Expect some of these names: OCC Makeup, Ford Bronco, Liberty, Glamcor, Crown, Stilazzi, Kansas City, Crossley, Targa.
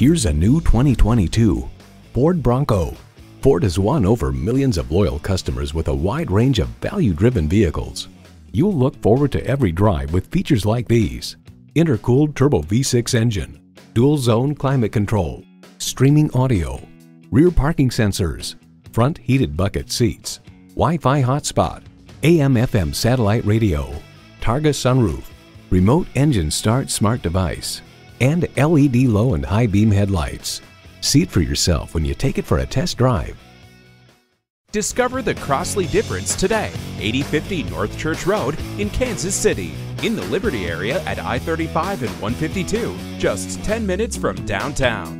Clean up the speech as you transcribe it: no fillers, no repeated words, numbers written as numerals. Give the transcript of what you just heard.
Here's a new 2022 Ford Bronco. Ford has won over millions of loyal customers with a wide range of value-driven vehicles. You'll look forward to every drive with features like these: intercooled turbo V6 engine, dual-zone climate control, streaming audio, rear parking sensors, front heated bucket seats, Wi-Fi hotspot, AM/FM satellite radio, Targa sunroof, remote engine start smart device, and LED low and high beam headlights. See it for yourself when you take it for a test drive. Discover the Crossley difference today. 8050 North Church Road in Kansas City. In the Liberty area at I-35 and 152, just 10 minutes from downtown.